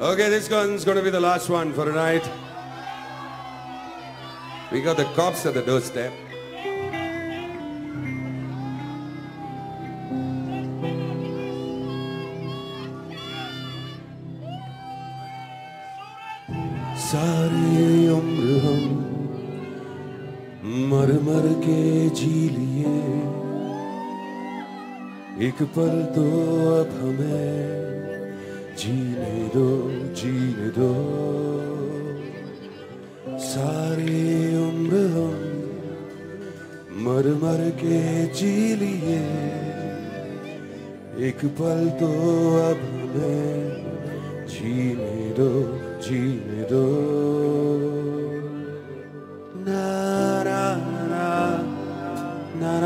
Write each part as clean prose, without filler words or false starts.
Okay, this one's going to be the last one for tonight. We got the cops at the doorstep. एक पल तो अब हमें जीने दो सारी उम्र हम मर के जी लिए एक पल तो अब हमें जीने दो ना ना ना ना ना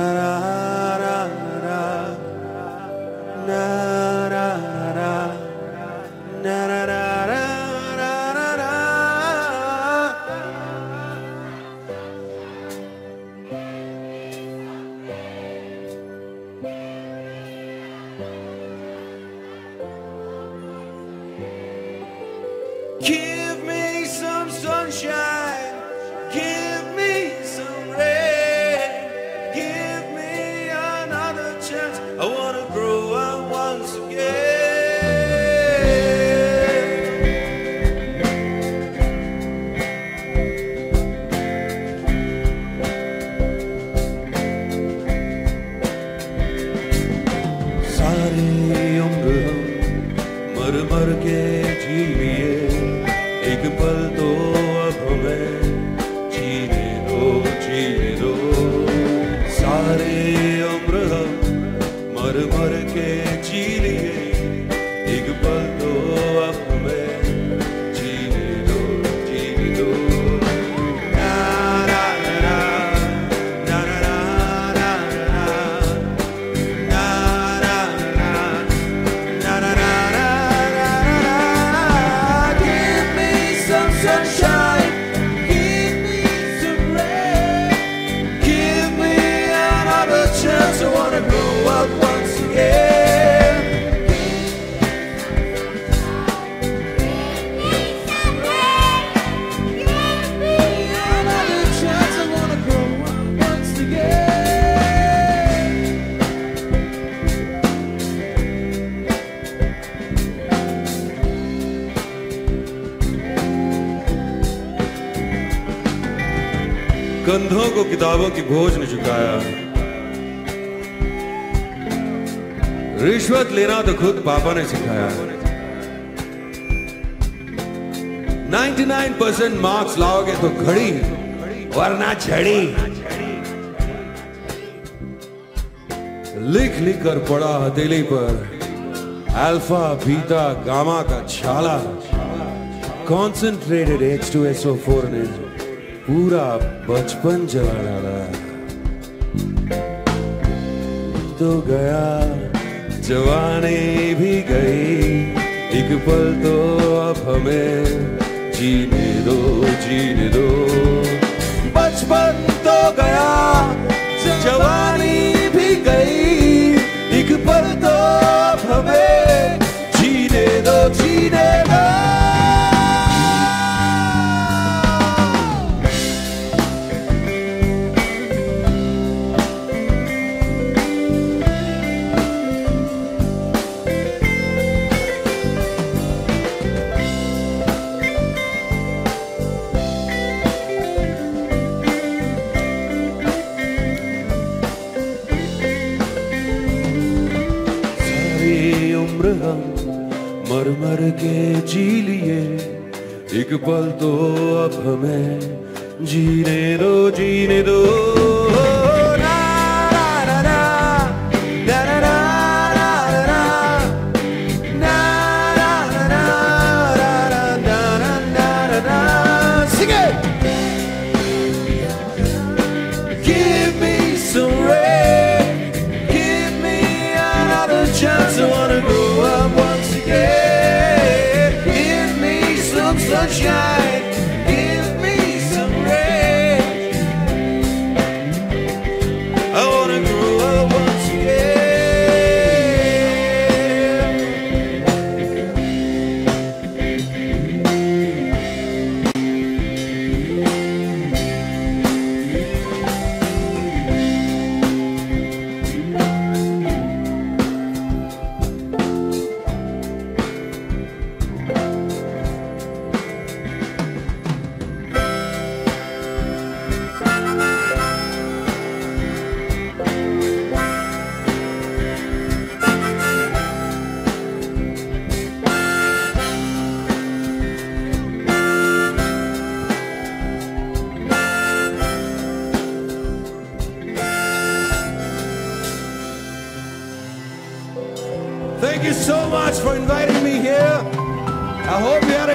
कंधों को किताबों की बोझ ने झुकाया रिश्वत लेना तो खुद पापा ने सिखाया 99% मार्क्स लाओगे तो घड़ी वरना छड़ी लिख कर पड़ा हथेली पर अल्फा बीटा गामा का छाला कॉन्सेंट्रेटेड H2so4 ने पूरा बचपन जला डाला तो गया जवानी भी गई एक पल तो अब हमें जीने दो बचपन तो गया जवानी भी गई एक पल तो अब हमें जीने दो मर के जी लिए एक पल तो अब हमें जीने दो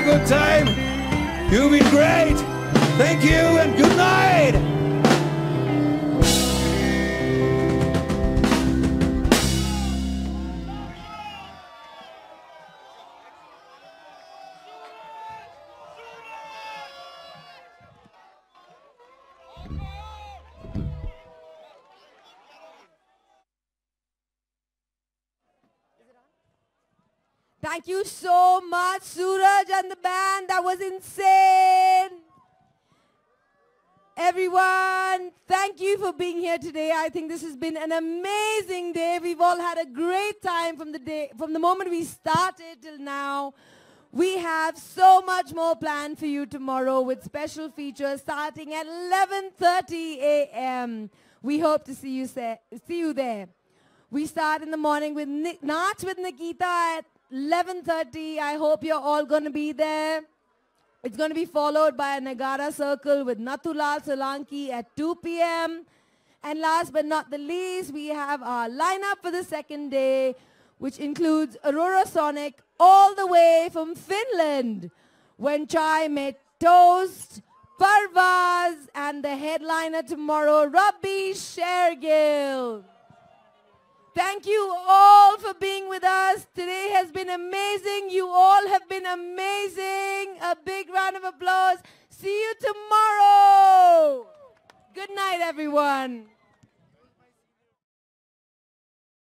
good time. You've been great. Thank you and good night. Thank you so much, Suraj and the band. That was insane. Everyone, thank you for being here today. I think this has been an amazing day. We've all had a great time from the moment we started till now. We have so much more planned for you tomorrow with special features starting at 11:30 a.m. We hope to see you there. We start in the morning with Naach with Nikita at 11:30, I hope you're all going to be there. It's going to be followed by a Nagara circle with Nathulal Solanki at 2 p.m. And last but not the least, we have our lineup for the second day, which includes Aurora Sonic all the way from Finland, When Chai Met Toast, Parvaz, and the headliner tomorrow, Robbie Shergill. Thank you all for being with us. Today has been amazing. You all have been amazing. A big round of applause. See you tomorrow. Good night, everyone.